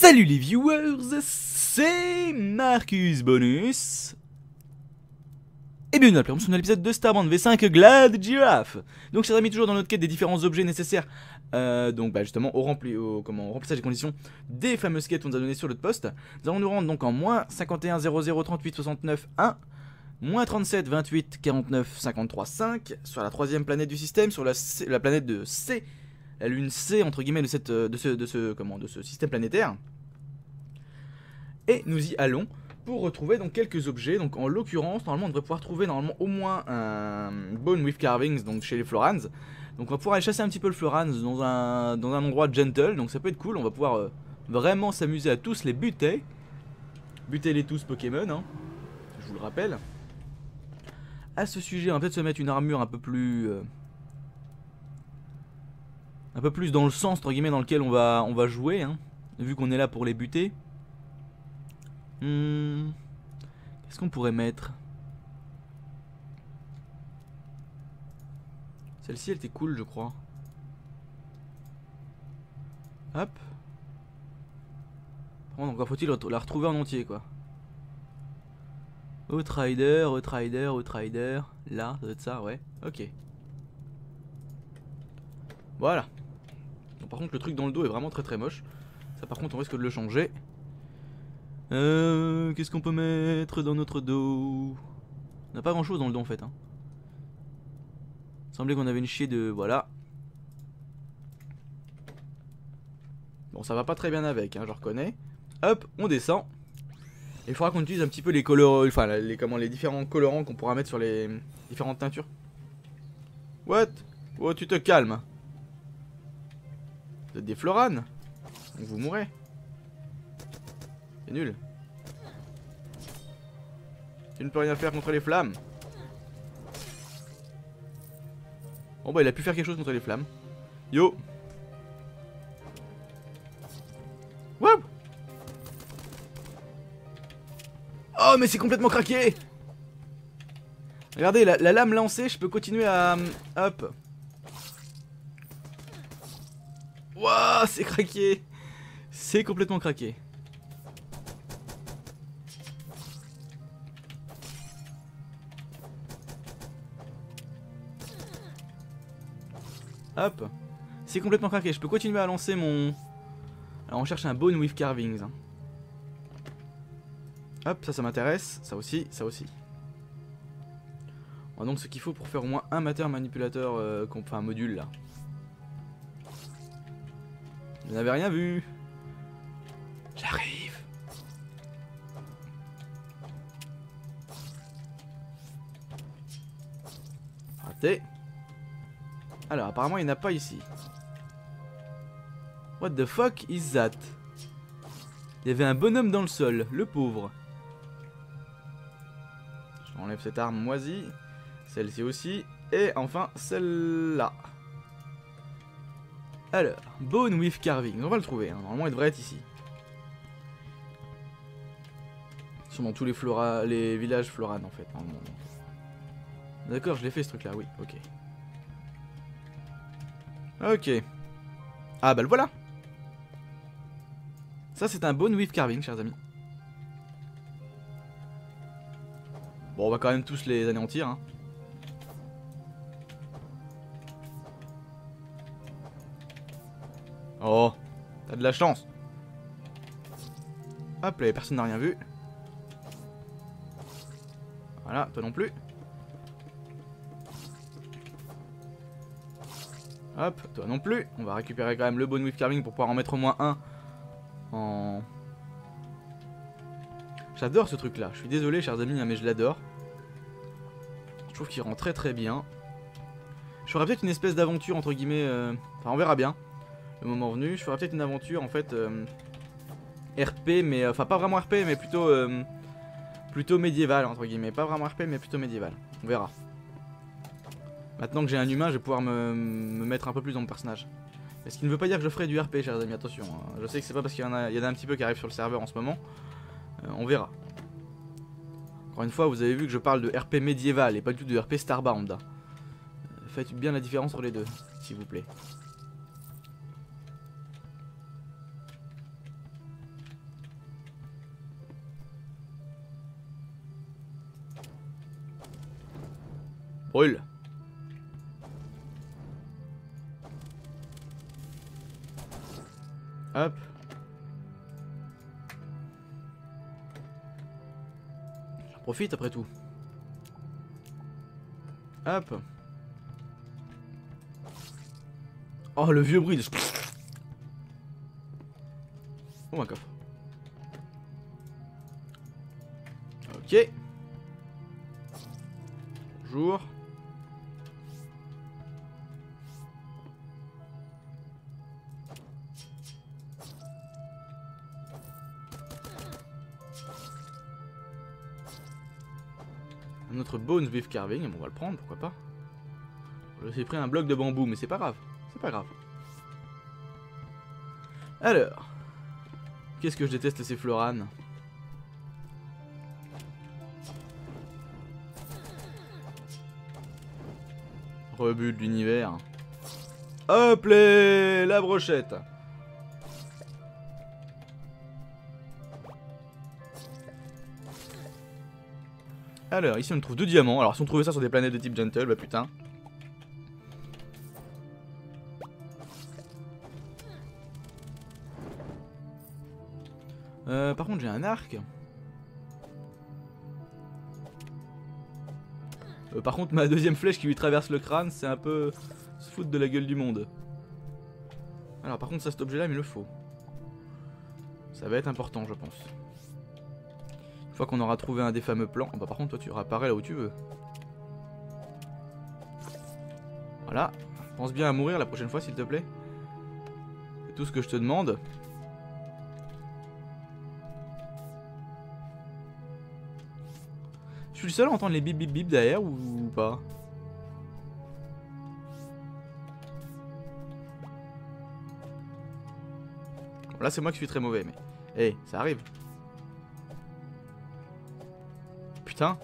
Salut les viewers, c'est Marcus Bonus et bienvenue dans la plateforme sur l'épisode de Starbound V5 Glad Giraffe. Donc chers amis, toujours dans notre quête des différents objets nécessaires justement au remplissage des conditions des fameuses quêtes qu'on nous a données sur l'autre poste. Nous allons nous rendre donc en moins 51 00 38 69 1 moins 37 28 49 53 5 sur la troisième planète du système, sur la planète de C, la lune C entre guillemets de ce système planétaire, et nous y allons pour retrouver donc quelques objets. Donc en l'occurrence normalement on devrait pouvoir trouver normalement au moins un bone with carvings donc chez les Florans. Donc on va pouvoir aller chasser un petit peu le Florans dans un endroit gentle, donc ça peut être cool. On va pouvoir vraiment s'amuser à tous les buter les tous Pokémon, hein, je vous le rappelle. À ce sujet on va peut-être se mettre une armure un peu plus dans le sens entre guillemets dans lequel on va jouer, hein, vu qu'on est là pour les buter. Qu'est-ce qu'on pourrait mettre? Celle-ci elle était cool je crois. Hop. Bon, encore faut-il la retrouver en entier quoi. Outrider, Outrider, Outrider. Là, ça doit être ça, ouais. Ok. Voilà. Donc, par contre le truc dans le dos est vraiment très moche. Ça par contre on risque de le changer. Qu'est-ce qu'on peut mettre dans notre dos? On n'a pas grand chose dans le dos en fait, hein. Il semblait qu'on avait une chier de... Voilà. Bon ça va pas très bien avec, hein, je reconnais. Hop, on descend. Et il faudra qu'on utilise un petit peu les colorants, enfin les différents colorants qu'on pourra mettre sur les différentes teintures. What? Oh tu te calmes. Vous êtes des Florans, vous mourrez. C'est nul. Tu ne peux rien faire contre les flammes. Bon bah il a pu faire quelque chose contre les flammes. Yo. Wow. Oh mais c'est complètement craqué. Regardez la lame lancée, je peux continuer à... Hop. Wouah, c'est craqué. C'est complètement craqué. Hop. C'est complètement craqué, je peux continuer à lancer mon... Alors on cherche un bone with carvings. Hop, ça m'intéresse, ça aussi, ça aussi. On a donc ce qu'il faut pour faire au moins un manipulateur, enfin un module là. Vous n'avez rien vu. J'arrive. Raté. Alors apparemment il n'y en a pas ici. What the fuck is that? Il y avait un bonhomme dans le sol, le pauvre. J'enlève cette arme moisie. Celle-ci aussi. Et enfin celle-là. Alors, bone with carving, on va le trouver, hein. Normalement il devrait être ici. Ils sont dans tous les villages Florans en fait. D'accord, je l'ai fait ce truc là, oui, ok. Ok. Ah bah le voilà. Ça c'est un bone with carving chers amis. Bon on va quand même tous les anéantir, hein. Oh, t'as de la chance. Hop là, personne n'a rien vu. Voilà, toi non plus. Hop, toi non plus. On va récupérer quand même le bone with carving pour pouvoir en mettre au moins un. En... J'adore ce truc là, je suis désolé chers amis, hein, mais je l'adore. Je trouve qu'il rend très bien. Je ferais peut-être une espèce d'aventure entre guillemets, enfin on verra bien. Le moment venu, je ferai peut-être une aventure en fait RP, mais enfin pas vraiment RP, mais plutôt médiéval entre guillemets, pas vraiment RP, mais plutôt médiéval. On verra. Maintenant que j'ai un humain, je vais pouvoir me mettre un peu plus dans mon personnage. Mais ce qui ne veut pas dire que je ferai du RP, chers amis. Attention, hein. Je sais que c'est pas parce qu'il y en a un petit peu qui arrive sur le serveur en ce moment. On verra. Encore une fois, vous avez vu que je parle de RP médiéval et pas du tout de RP Starbound. Faites bien la différence entre les deux, s'il vous plaît. Brûle. Hop. J'en profite après tout. Hop. Oh, le vieux bruit de... Oh, un coffre. Ok. Bonjour. Un autre Bones Beef Carving, on va le prendre, pourquoi pas. J'ai pris un bloc de bambou, mais c'est pas grave. C'est pas grave. Alors... Qu'est-ce que je déteste ces Florans. Rebut de l'univers. Hop les, la brochette. Alors ici on trouve deux diamants. Alors si on trouvait ça sur des planètes de type gentle, bah putain. Par contre j'ai un arc. Par contre ma deuxième flèche qui lui traverse le crâne, c'est un peu se foutre de la gueule du monde. Alors par contre ça, cet objet là mais il le faut. Ça va être important je pense. Une fois qu'on aura trouvé un des fameux plans, bah par contre toi tu réapparais là où tu veux. Voilà, pense bien à mourir la prochaine fois s'il te plaît. C'est tout ce que je te demande. Je suis le seul à entendre les bip bip bip derrière ou pas? Bon, là c'est moi qui suis très mauvais mais... Eh, hey, ça arrive. Putain.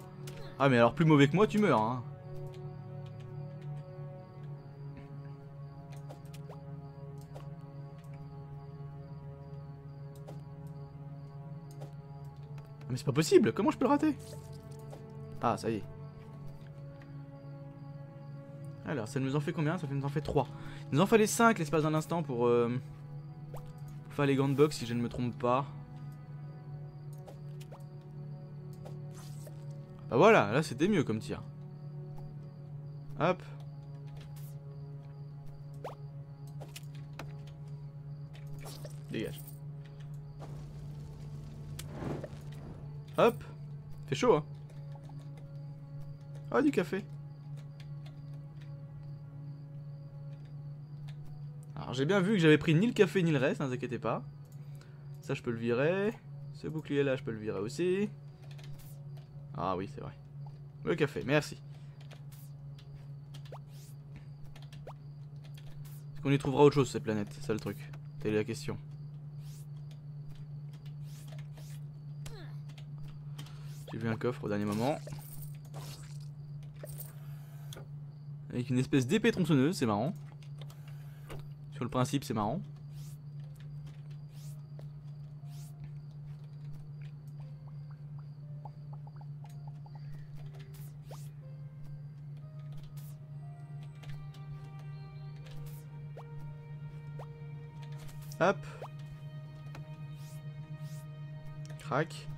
Ah mais alors plus mauvais que moi tu meurs hein. Mais c'est pas possible, comment je peux le rater? Ah ça y est. Alors ça nous en fait combien? Ça nous en fait 3. Il nous en fallait 5 l'espace d'un instant pour faire les gants de box si je ne me trompe pas. Bah voilà, là c'était mieux comme tir. Hop. Dégage. Hop. Fait chaud hein. Ah, du café. Alors j'ai bien vu que j'avais pris ni le café ni le reste, ne vous inquiétez pas. Ça je peux le virer. Ce bouclier là je peux le virer aussi. Ah oui c'est vrai. Le café, merci. Est-ce qu'on y trouvera autre chose sur cette planète? C'est ça le truc. C'est la question. J'ai vu un coffre au dernier moment. Avec une espèce d'épée tronçonneuse, c'est marrant. Sur le principe, c'est marrant. Hop. Crac.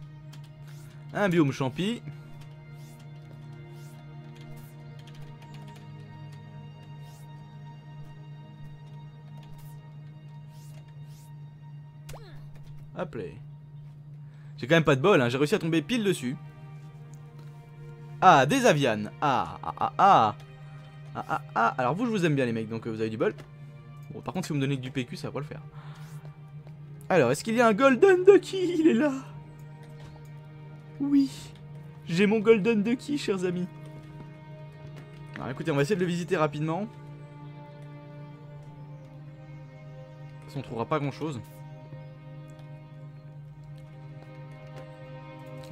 Un biome champi. Appelé. J'ai quand même pas de bol, hein. J'ai réussi à tomber pile dessus. Ah, des avianes. Ah, ah, ah, ah. Ah, ah, ah. Alors vous, je vous aime bien les mecs, donc vous avez du bol. Bon, par contre, si vous me donnez que du PQ, ça va pas le faire. Alors, est-ce qu'il y a un Golden Ducky? Il est là. Oui. J'ai mon Golden Ducky, chers amis. Alors écoutez, on va essayer de le visiter rapidement. De toute façon, on trouvera pas grand-chose.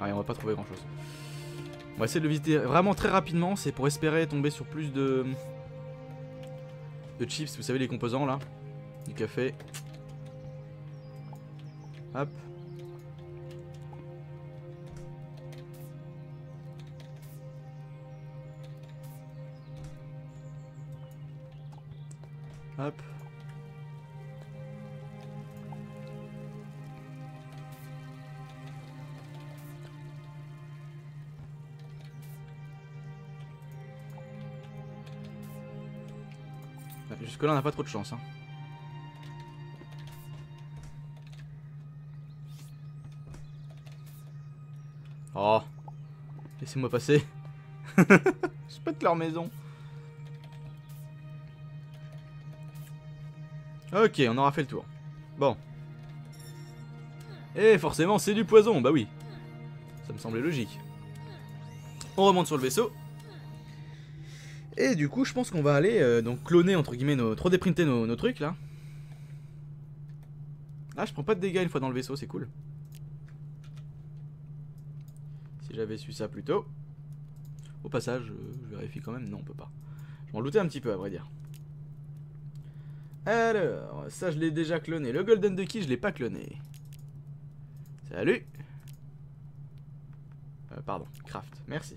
Ah, et on va pas trouver grand chose. On va essayer de le visiter vraiment très rapidement. C'est pour espérer tomber sur plus de chips, vous savez les composants là. Du café. Hop. Hop. Jusque-là, on n'a pas trop de chance. Hein. Oh, laissez-moi passer. Je pète leur maison. Ok, on aura fait le tour. Bon. Et forcément, c'est du poison. Bah oui. Ça me semblait logique. On remonte sur le vaisseau. Et du coup, je pense qu'on va aller donc cloner entre guillemets nos 3D printer nos trucs là. Ah, je prends pas de dégâts une fois dans le vaisseau, c'est cool. Si j'avais su ça plus tôt. Au passage, je vérifie quand même. Non, on peut pas. Je m'en doutais un petit peu à vrai dire. Alors, ça je l'ai déjà cloné. Le Golden Ducky, je l'ai pas cloné. Salut. Pardon, craft. Merci.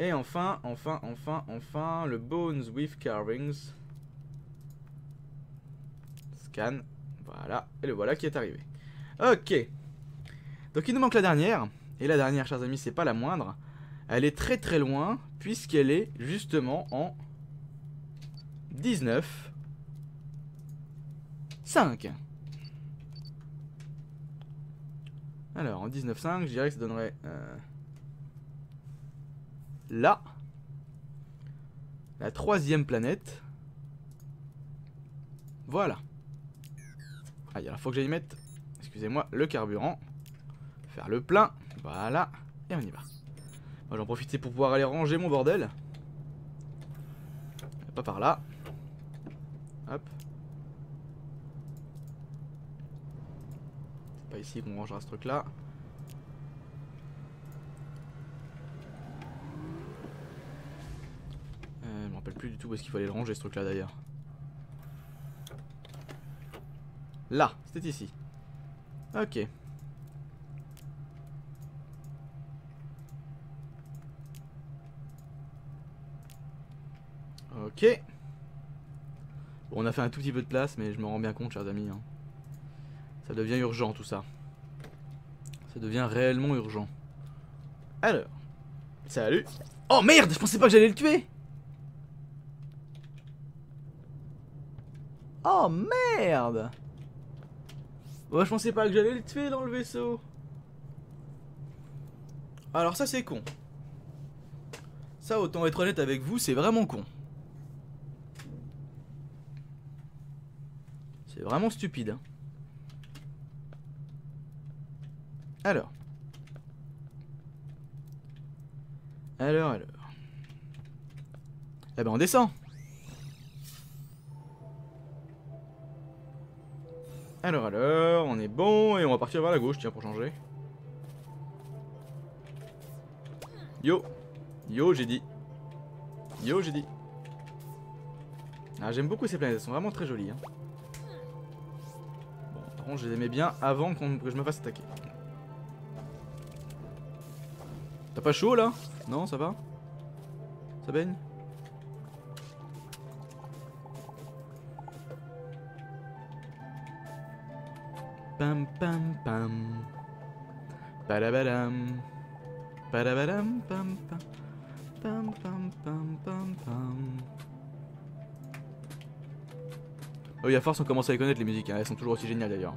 Et enfin, le Bones with Carvings. Scan. Voilà. Et le voilà qui est arrivé. Ok. Donc il nous manque la dernière. Et la dernière, chers amis, c'est pas la moindre. Elle est très très loin, puisqu'elle est justement en 19.5. Alors, en 19.5, je dirais que ça donnerait... Là, la troisième planète. Voilà. Ah, il faut que j'aille mettre, excusez-moi, le carburant. Faire le plein. Voilà. Et on y va. Moi, j'en profitais pour pouvoir aller ranger mon bordel. Pas par là. Hop. C'est pas ici qu'on rangera ce truc-là. Je me rappelle plus du tout où est-ce qu'il fallait le ranger ce truc là d'ailleurs. Là, c'était ici. Ok. Ok. Bon, on a fait un tout petit peu de place, mais je me rends bien compte, chers amis. Hein. Ça devient urgent tout ça. Ça devient réellement urgent. Alors. Salut. Oh merde, je pensais pas que j'allais le tuer. Oh merde! Moi, je pensais pas que j'allais le tuer dans le vaisseau. Alors ça c'est con. Ça, autant être honnête avec vous, c'est vraiment con. C'est vraiment stupide. Hein. Alors. Alors. Eh ben on descend. Alors, on est bon et on va partir vers la gauche, tiens, pour changer. Yo, j'ai dit. Ah, j'aime beaucoup ces planètes, elles sont vraiment très jolies. Hein. Bon, par contre, je les aimais bien avant que je me fasse attaquer. T'as pas chaud, là? Non, ça va? Ça baigne? Pam pam pam. Padabadam. Padabadam pam pam. Pam pam pam pam pam. Oh oui, à force on commence à les connaître les musiques, hein. Elles sont toujours aussi géniales d'ailleurs.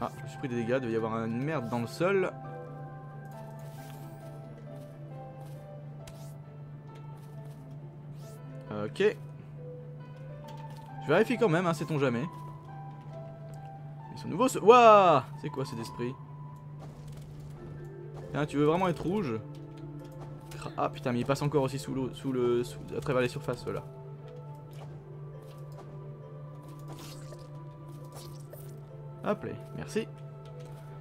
Ah, je me suis pris des dégâts, il devait y avoir une merde dans le sol. Ok. Je vérifie quand même, hein, sait-on jamais. Nouveau ce... Wouah! C'est quoi cet esprit? Hein, tu veux vraiment être rouge? Ah putain, mais il passe encore aussi sous l'eau, à travers les surfaces là. Hop là, merci.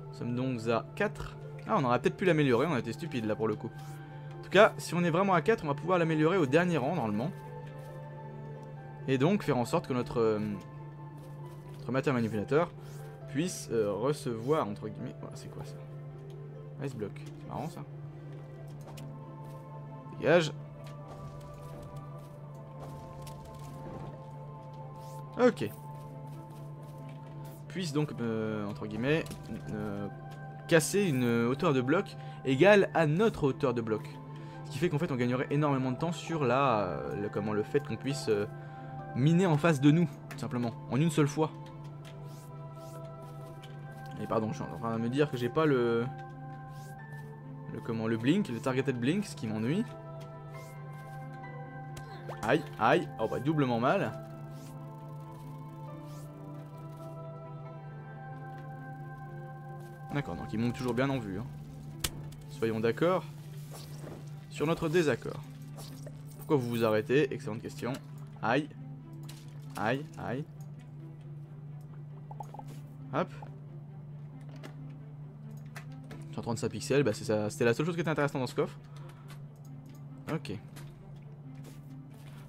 Nous sommes donc à 4. Ah, on aurait peut-être pu l'améliorer, on a été stupide là pour le coup. En tout cas, si on est vraiment à 4, on va pouvoir l'améliorer au dernier rang normalement. Et donc faire en sorte que notre matière manipulateur puisse recevoir entre guillemets. Voilà, c'est quoi ça? Ice block, c'est marrant ça. Dégage. Ok. Puisse donc, entre guillemets, casser une hauteur de bloc égale à notre hauteur de bloc. Ce qui fait qu'en fait on gagnerait énormément de temps sur la, comment, le fait qu'on puisse miner en face de nous, tout simplement, en une seule fois. Et pardon, je suis en train de me dire que j'ai pas le... le blink, le targeted blink, ce qui m'ennuie. Aïe, aïe, oh bah doublement mal. D'accord, donc ils montent toujours bien en vue, hein. Soyons d'accord sur notre désaccord. Pourquoi vous vous arrêtez? Excellente question. Aïe, aïe, aïe. Hop. Je suis en train de 35 pixels, bah c'était la seule chose qui était intéressante dans ce coffre. Ok.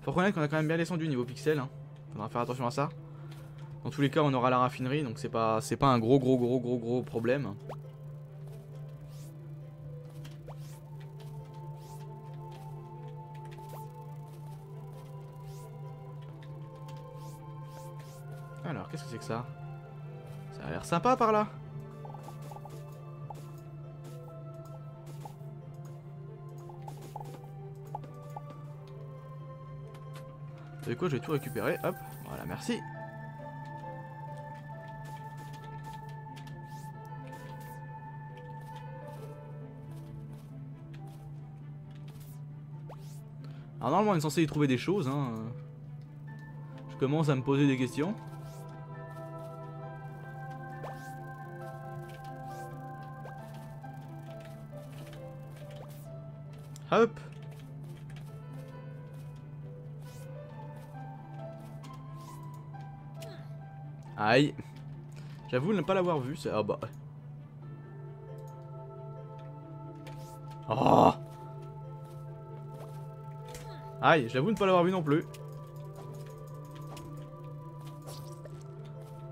Faut reconnaître qu'on a quand même bien descendu niveau pixel, hein. Faudra faire attention à ça. Dans tous les cas on aura la raffinerie, donc c'est pas un gros problème. Alors qu'est-ce que c'est que ça? Ça a l'air sympa par là. De quoi je vais tout récupérer, hop, voilà, merci. Alors normalement on est censé y trouver des choses, hein. Je commence à me poser des questions. Hop. Aïe. J'avoue ne pas l'avoir vu, ça. Ah bah. Oh. Aïe, j'avoue ne pas l'avoir vu non plus.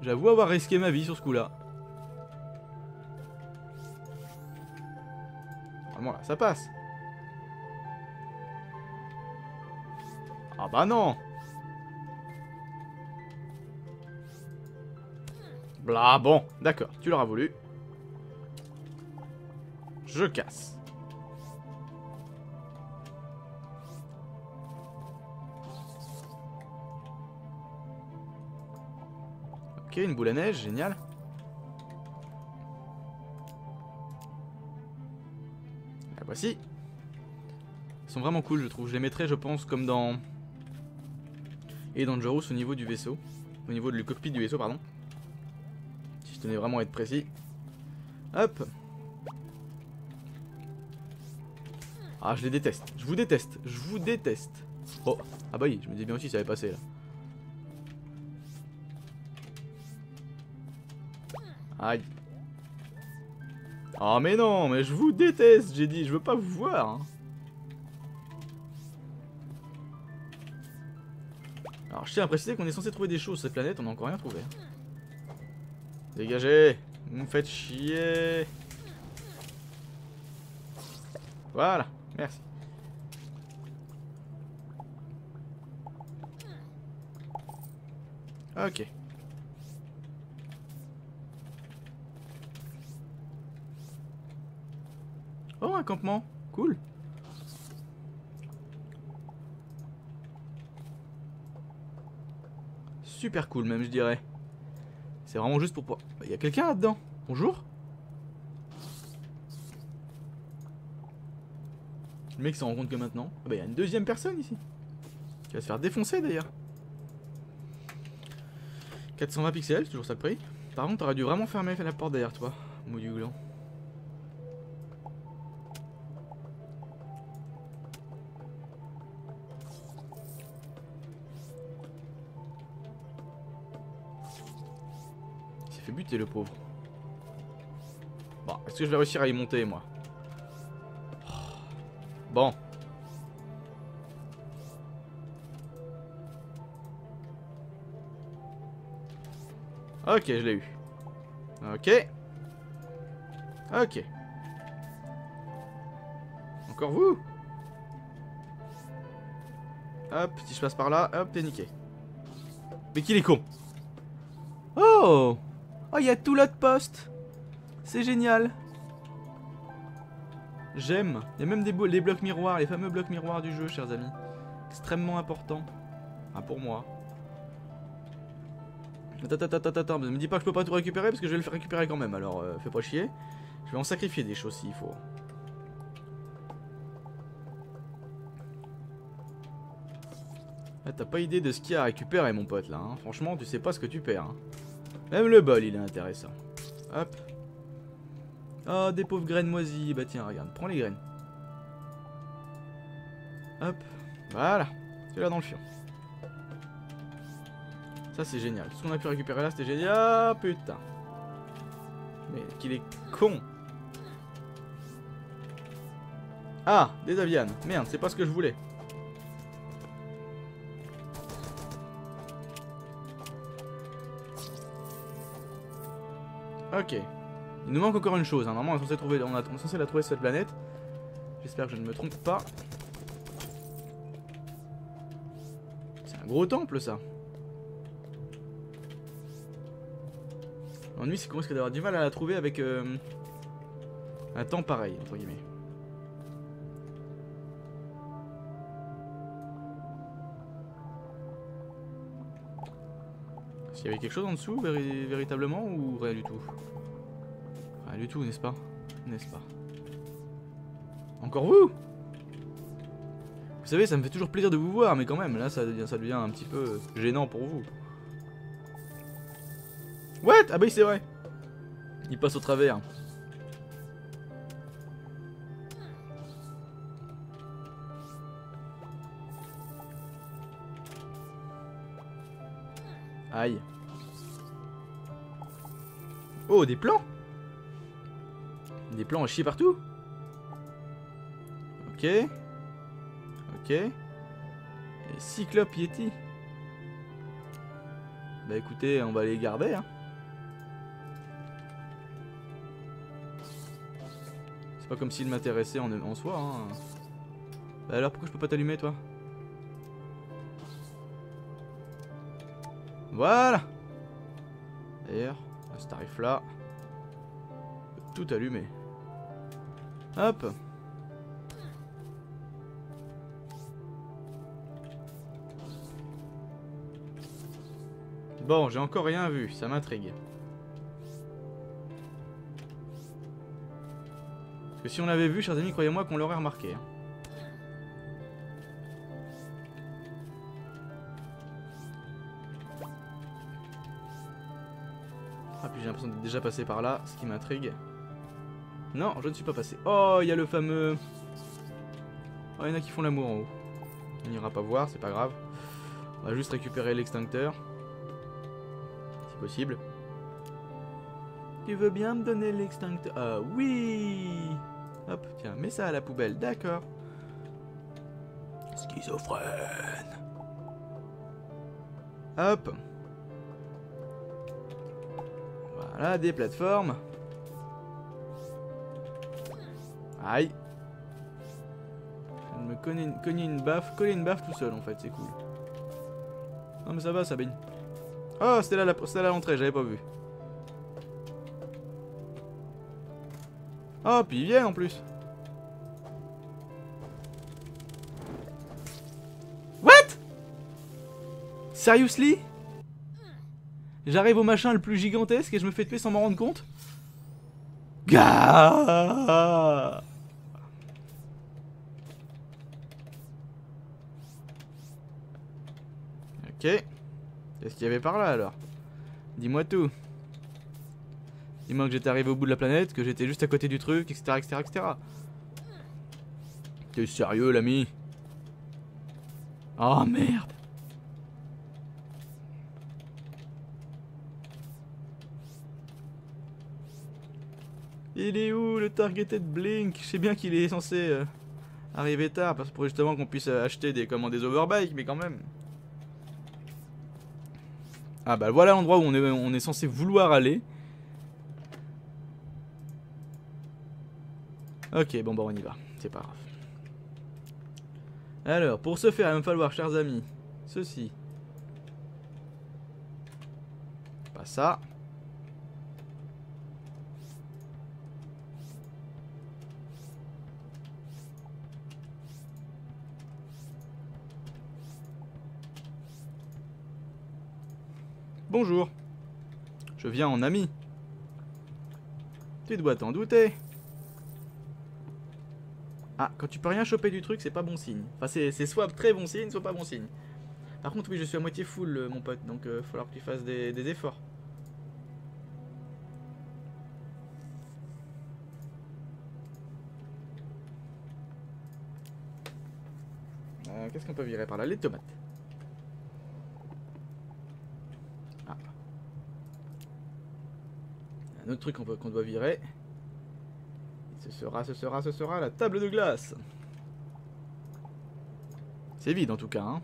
J'avoue avoir risqué ma vie sur ce coup-là. Vraiment là, ça passe. Ah bah non. Blah, bon, d'accord, tu l'auras voulu. Je casse. Ok, une boule à neige, génial. La voici. Ils sont vraiment cool, je trouve. Je les mettrai, je pense, comme dans... et Dangerous au niveau du vaisseau. Au niveau du cockpit du vaisseau, pardon. Si je tenais vraiment à être précis. Hop. Ah, je les déteste. Je vous déteste. Je vous déteste. Oh, ah bah oui, je me dis bien aussi ça avait passé là. Aïe. Oh mais non, mais je vous déteste, j'ai dit, je veux pas vous voir, hein. Alors je tiens à préciser qu'on est censé trouver des choses sur cette planète, on n'a encore rien trouvé. Dégagez, vous me faites chier. Voilà, merci. Ok. Oh, un campement, cool. Super cool même, je dirais. C'est vraiment juste pour pouvoir... Il y a quelqu'un là-dedans. Bonjour. Le mec s'en rend compte que maintenant. Ah bah il y a une deuxième personne ici. Qui va se faire défoncer d'ailleurs. 420 pixels, toujours ça le prix. Par contre t'aurais dû vraiment fermer la porte derrière toi. Mou du gland. Buter le pauvre. Bon, est-ce que je vais réussir à y monter moi? Bon. Ok, je l'ai eu. Ok. Ok. Encore vous? Hop, si je passe par là, hop, t'es niqué. Mais qu'il est con. Oh, oh, il y a tout l'outpost. C'est génial. J'aime. Il y a même les blocs miroirs, les fameux blocs miroirs du jeu, chers amis. Extrêmement important. Ah, pour moi. Attends, ne me dis pas que je peux pas tout récupérer parce que je vais le faire récupérer quand même. Alors, fais pas chier. Je vais en sacrifier des choses s'il faut. Ah, t'as pas idée de ce qu'il y a à récupérer, mon pote, là. Hein. Franchement, tu sais pas ce que tu perds. Hein. Même le bol, il est intéressant. Hop. Oh, des pauvres graines moisies. Bah tiens, regarde, prends les graines. Hop. Voilà. Tu l'as dans le fion. Ça, c'est génial. Tout ce qu'on a pu récupérer là, c'était génial. Ah, putain. Mais qu'il est con. Ah, des avianes. Merde, c'est pas ce que je voulais. Ok. Il nous manque encore une chose. Hein. Normalement, on est censé la trouver sur cette planète. J'espère que je ne me trompe pas. C'est un gros temple, ça. L'ennui, c'est qu'on risque d'avoir du mal à la trouver avec un temps pareil, entre guillemets. Est-ce qu'il y avait quelque chose en dessous, véritablement, ou rien du tout? Rien du tout, n'est-ce pas? N'est-ce pas? Encore vous? Vous savez, ça me fait toujours plaisir de vous voir, mais quand même, là, ça devient un petit peu gênant pour vous. What? Ah bah oui, c'est vrai. Il passe au travers. Aïe. Oh, des plans. Des plans à chier partout. Ok. Ok. Et Cyclope Yeti. Bah écoutez, on va les garder, hein. Pas comme s'il m'intéressait en soi, hein. Bah alors pourquoi je peux pas t'allumer, toi? Voilà. D'ailleurs, à ce tarif là, tout allumer. Hop. Bon, j'ai encore rien vu, ça m'intrigue. Que si on l'avait vu, chers amis, croyez-moi qu'on l'aurait remarqué. Ah, puis j'ai l'impression d'être déjà passé par là, ce qui m'intrigue. Non, je ne suis pas passé. Oh, il y a le fameux... Oh, il y en a qui font l'amour en haut. On n'ira pas voir, c'est pas grave. On va juste récupérer l'extincteur. Si possible. Tu veux bien me donner l'extincteur? Ah oui. Hop, tiens, mets ça à la poubelle, d'accord. Schizophrène. Hop. Voilà, des plateformes. Aïe. Je me coller une baffe tout seul, en fait, c'est cool. Non mais ça va, ça baigne. Oh, c'était là l'entrée, j'avais pas vu. Oh, puis ils viennent en plus. What? Seriously? J'arrive au machin le plus gigantesque et je me fais tuer sans m'en rendre compte? Gaaaaaaah. Ok. Qu'est-ce qu'il y avait par là alors? Dis-moi tout. Dis-moi que j'étais arrivé au bout de la planète, que j'étais juste à côté du truc, etc, etc, etc. T'es sérieux, l'ami? Oh merde. Il est où le targeted blink? Je sais bien qu'il est censé arriver tard, parce que justement qu'on puisse acheter des, comment, des overbikes, mais quand même. Ah bah voilà l'endroit où on est censé vouloir aller. Ok, bon, on y va, c'est pas grave. Alors, pour ce faire, il va me falloir, chers amis, ceci. pas ça. Bonjour, je viens en ami. Tu dois t'en douter. Ah, quand tu peux rien choper du truc, c'est pas bon signe. Enfin, c'est soit très bon signe, soit pas bon signe. Par contre, oui, je suis à moitié full, mon pote, donc il va falloir que tu fasses des efforts. Qu'est-ce qu'on peut virer par là? Les tomates. Ah. Un autre truc qu'on doit virer. Ce sera la table de glace. C'est vide en tout cas, hein.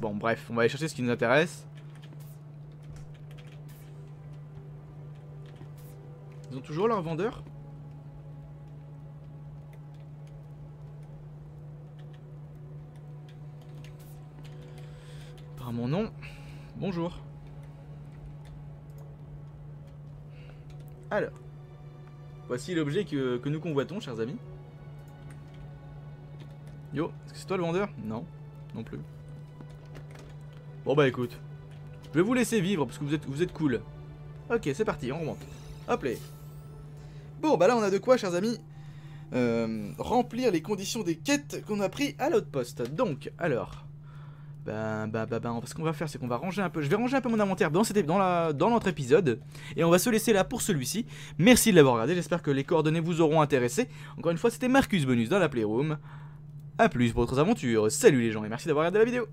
Bon bref, on va aller chercher ce qui nous intéresse. Ils ont toujours leur vendeur? Par mon nom. Bonjour. Alors, voici l'objet que nous convoitons, chers amis. Yo, est-ce que c'est toi le vendeur? Non, non plus. Bon bah écoute, je vais vous laisser vivre parce que vous êtes cool. Ok, c'est parti, on remonte. Hop là. Bon bah là on a de quoi, chers amis, remplir les conditions des quêtes qu'on a pris à l'outpost. Donc, alors, ce qu'on va faire, c'est qu'on va ranger un peu. Je vais ranger un peu mon inventaire dans notre épisode. Et on va se laisser là pour celui-ci. Merci de l'avoir regardé, j'espère que les coordonnées vous auront intéressé. Encore une fois, c'était Marcus Bonus dans la Playroom. A plus pour d'autres aventures. Salut les gens et merci d'avoir regardé la vidéo.